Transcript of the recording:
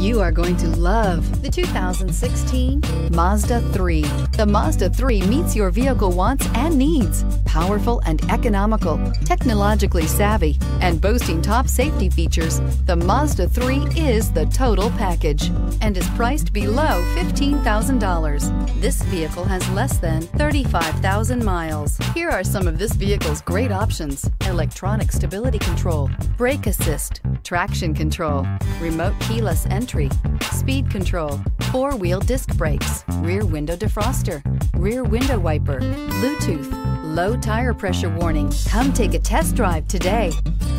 You are going to love the 2016 Mazda 3. The Mazda 3 meets your vehicle wants and needs. Powerful and economical, technologically savvy, and boasting top safety features, the Mazda 3 is the total package and is priced below $15,000. This vehicle has less than 35,000 miles. Here are some of this vehicle's great options: electronic stability control, brake assist, traction control, remote keyless entry, speed control, four-wheel disc brakes, rear window defroster, rear window wiper, Bluetooth, low tire pressure warning. Come take a test drive today.